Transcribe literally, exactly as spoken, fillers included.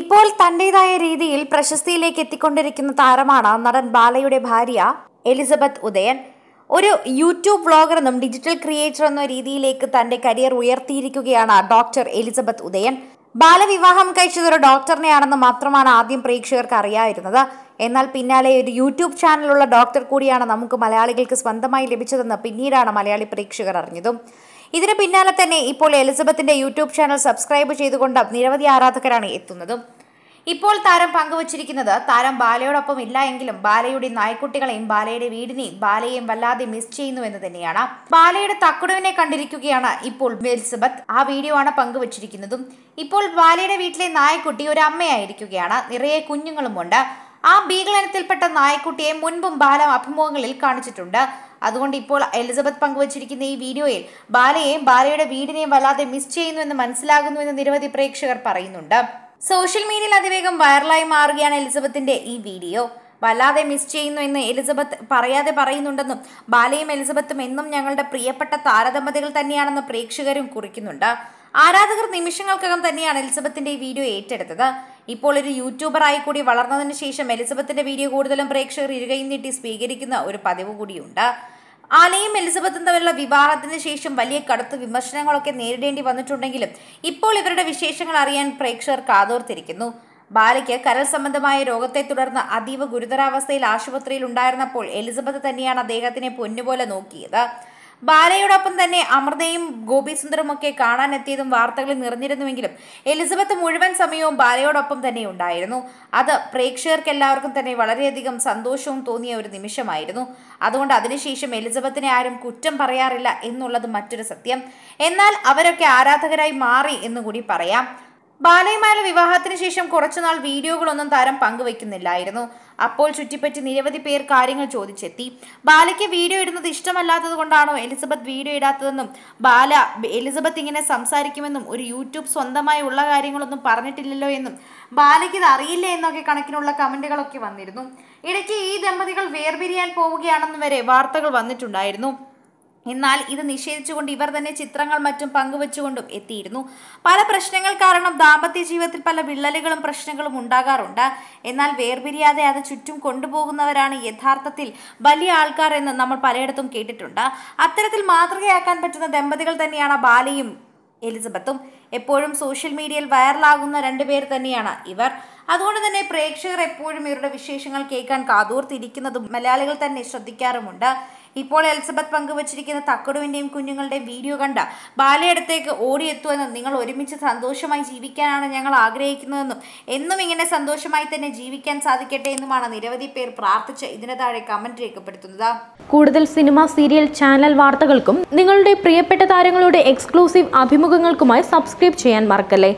ഇപ്പോൾ തന്റേതായ രീതിയിൽ പ്രശസ്തിയിലേക്ക് എത്തിക്കൊണ്ടിരിക്കുന്ന താരമാണ് നടൻ ബാലയുടെ ഭാര്യ എലിസബത്ത് ഉദയൻ. ഒരു യൂട്യൂബ് വ്ളോഗർ എന്നും ഡിജിറ്റൽ ക്രിയേറ്റർ എന്ന രീതിയിലേക്ക് തന്റെ കരിയർ ഉയർത്തിയിരിക്കുകയാണ് ഡോക്ടർ എലിസബത്ത് ഉദയൻ. ബാലവിവാഹം കഴിച്ചത് ഒരു ഡോക്ടറിനെയാണെന്ന് മാത്രമാണ് ആദ്യം പ്രേക്ഷകർക്ക് അറിയായിരുന്നത്. എന്നാൽ പിന്നാലെ ഒരു യൂട്യൂബ് ചാനലുള്ള ഡോക്ടർ കൂടിയാണ് നമുക്ക് മലയാളികൾക്ക് സ്വന്തമായി ലഭിച്ചതെന്ന് പിന്നീടാണ് മലയാളി പ്രേക്ഷകർ അറിഞ്ഞതും. ഇതിന് പിന്നാലെ തന്നെ ഇപ്പോൾ എലിസബത്തിന്റെ യൂട്യൂബ് ചാനൽ സബ്സ്ക്രൈബ് ചെയ്തുകൊണ്ട് നിരവധി ആരാധകരാണ് എത്തുന്നതും. ഇപ്പോൾ താരം പങ്കുവച്ചിരിക്കുന്നത് താരം ബാലയോടൊപ്പം ഇല്ല എങ്കിലും ബാലയുടെ നായ്ക്കുട്ടികളെയും ബാലയുടെ വീടിനെയും ബാലയെയും വല്ലാതെ മിസ് ചെയ്യുന്നു എന്ന് തന്നെയാണ്. ബാലയുടെ തക്കുടുവിനെ കണ്ടിരിക്കുകയാണ് ഇപ്പോൾ എലിസബത്ത്. ആ വീഡിയോ ആണ് പങ്കുവച്ചിരിക്കുന്നതും. ഇപ്പോൾ ബാലയുടെ വീട്ടിലെ നായ്ക്കുട്ടി ഒരു അമ്മയായിരിക്കുകയാണ്. നിറയെ കുഞ്ഞുങ്ങളുമുണ്ട്. ആ ബീഗൾ ഇനത്തിൽപ്പെട്ട നായ്ക്കുട്ടിയെ മുൻപും ബാല അഭിമുഖങ്ങളിൽ കാണിച്ചിട്ടുണ്ട്. അതുകൊണ്ട് ഇപ്പോൾ എലിസബത്ത് പങ്കുവച്ചിരിക്കുന്ന ഈ വീഡിയോയിൽ ബാലയെയും ബാലയുടെ വീടിനെയും വല്ലാതെ മിസ് ചെയ്യുന്നു എന്ന് മനസ്സിലാകുന്നു എന്ന് നിരവധി പ്രേക്ഷകർ പറയുന്നുണ്ട്. സോഷ്യൽ മീഡിയയിൽ അതിവേഗം വൈറലായി മാറുകയാണ് എലിസബത്തിന്റെ ഈ വീഡിയോ. വല്ലാതെ മിസ് ചെയ്യുന്നു എന്ന് എലിസബത്ത് പറയാതെ പറയുന്നുണ്ടെന്നും ബാലയും എലിസബത്തും എന്നും ഞങ്ങളുടെ പ്രിയപ്പെട്ട താരദമ്പതികൾ തന്നെയാണെന്ന് പ്രേക്ഷകരും കുറിക്കുന്നുണ്ട്. ആരാധകർ നിമിഷങ്ങൾക്കകം തന്നെയാണ് എലിസബത്തിന്റെ ഈ വീഡിയോ ഏറ്റെടുത്തത്. ഇപ്പോൾ ഒരു യൂട്യൂബറായി കൂടി വളർന്നതിന് ശേഷം എലിസബത്തിന്റെ വീഡിയോ കൂടുതലും പ്രേക്ഷകർ ഇരുകയും നീട്ടി സ്വീകരിക്കുന്ന ഒരു പതിവ് കൂടിയുണ്ട്. ആലയും എലിസബത്തും തമ്മിലുള്ള വിവാഹത്തിന് ശേഷം വലിയ കടുത്ത വിമർശനങ്ങളൊക്കെ നേരിടേണ്ടി വന്നിട്ടുണ്ടെങ്കിലും ഇപ്പോൾ ഇവരുടെ വിശേഷങ്ങൾ അറിയാൻ പ്രേക്ഷകർ കാതോർത്തിരിക്കുന്നു. ബാലയ്ക്ക് കരൾ സംബന്ധമായ രോഗത്തെ തുടർന്ന് അതീവ ഗുരുതരാവസ്ഥയിൽ ആശുപത്രിയിൽ ഉണ്ടായിരുന്നപ്പോൾ എലിസബത്ത് തന്നെയാണ് അദ്ദേഹത്തിനെ പൊന്നുപോലെ നോക്കിയത്. ബാലയോടൊപ്പം തന്നെ അമൃതയും ഗോപിസുന്ദറും ഒക്കെ കാണാനെത്തിയതും വാർത്തകളിൽ നിറഞ്ഞിരുന്നുവെങ്കിലും എലിസബത്ത് മുഴുവൻ സമയവും ബാലയോടൊപ്പം തന്നെ ഉണ്ടായിരുന്നു. അത് പ്രേക്ഷകർക്ക് എല്ലാവർക്കും തന്നെ വളരെയധികം സന്തോഷവും തോന്നിയ ഒരു നിമിഷമായിരുന്നു. അതുകൊണ്ട് അതിനുശേഷം എലിസബത്തിനെ ആരും കുറ്റം പറയാറില്ല എന്നുള്ളത് മറ്റൊരു സത്യം. എന്നാൽ അവരൊക്കെ ആരാധകരായി മാറി എന്നുകൂടി പറയാം. ബാലയുമായുള്ള വിവാഹത്തിന് ശേഷം കുറച്ചുനാൾ വീഡിയോകളൊന്നും താരം പങ്കുവെക്കുന്നില്ലായിരുന്നു. അപ്പോൾ ചുറ്റിപ്പറ്റി നിരവധി പേർ കാര്യങ്ങൾ ചോദിച്ചെത്തി. ബാലയ്ക്ക് വീഡിയോ ഇടുന്നത് ഇഷ്ടമല്ലാത്തത് കൊണ്ടാണോ എലിസബത്ത് വീഡിയോ ഇടാത്തതെന്നും ബാല എലിസബത്ത് ഇങ്ങനെ സംസാരിക്കുമെന്നും ഒരു യൂട്യൂബ് സ്വന്തമായി ഉള്ള കാര്യങ്ങളൊന്നും പറഞ്ഞിട്ടില്ലല്ലോ എന്നും ബാലയ്ക്ക് ഇത് അറിയില്ല എന്നൊക്കെ കണക്കിനുള്ള കമന്റുകളൊക്കെ വന്നിരുന്നു. ഇടയ്ക്ക് ഈ ദമ്പതികൾ വേർപിരിയാൻ പോവുകയാണെന്ന് വരെ വാർത്തകൾ വന്നിട്ടുണ്ടായിരുന്നു. എന്നാൽ ഇത് നിഷേധിച്ചുകൊണ്ട് ഇവർ തന്നെ ചിത്രങ്ങൾ മറ്റും പങ്കുവെച്ചുകൊണ്ടും എത്തിയിരുന്നു. പല പ്രശ്നങ്ങൾ കാരണം ദാമ്പത്യ ജീവിതത്തിൽ പല വിള്ളലുകളും പ്രശ്നങ്ങളും ഉണ്ടാകാറുണ്ട്. എന്നാൽ വേർപിരിയാതെ അത് ചുറ്റും കൊണ്ടുപോകുന്നവരാണ് യഥാർത്ഥത്തിൽ വലിയ ആൾക്കാർ എന്ന് നമ്മൾ പലയിടത്തും കേട്ടിട്ടുണ്ട്. അത്തരത്തിൽ മാതൃകയാക്കാൻ പറ്റുന്ന ദമ്പതികൾ തന്നെയാണ് ബാലയും എലിസബത്തും. എപ്പോഴും സോഷ്യൽ മീഡിയയിൽ വൈറലാകുന്ന രണ്ടുപേർ തന്നെയാണ് ഇവർ. അതുകൊണ്ട് തന്നെ പ്രേക്ഷകർ എപ്പോഴും ഇവരുടെ വിശേഷങ്ങൾ കേൾക്കാൻ കാതോർത്തിരിക്കുന്നതും മലയാളികൾ തന്നെ ശ്രദ്ധിക്കാറുമുണ്ട്. ഇപ്പോൾ എലിസബത്ത് പങ്കുവച്ചിരിക്കുന്ന തക്കടുവിൻ്റെയും കുഞ്ഞുങ്ങളുടെയും വീഡിയോ കണ്ട ബാലയടുത്തേക്ക് ഓടിയെത്തുമെന്നും നിങ്ങൾ ഒരുമിച്ച് സന്തോഷമായി ജീവിക്കാനാണ് ഞങ്ങൾ ആഗ്രഹിക്കുന്നതെന്നും എന്നും ഇങ്ങനെ സന്തോഷമായി തന്നെ ജീവിക്കാൻ സാധിക്കട്ടെ എന്നുമാണ് നിരവധി പേർ പ്രാർത്ഥിച്ച് ഇതിന് താഴെ കമന്റ് രേഖപ്പെടുത്തുന്നത്. കൂടുതൽ സിനിമ സീരിയൽ ചാനൽ വാർത്തകൾക്കും നിങ്ങളുടെ പ്രിയപ്പെട്ട താരങ്ങളുടെ എക്സ്ക്ലൂസീവ് അഭിമുഖങ്ങൾക്കുമായി സബ്സ്ക്രൈബ് ചെയ്യാൻ മറക്കല്ലേ.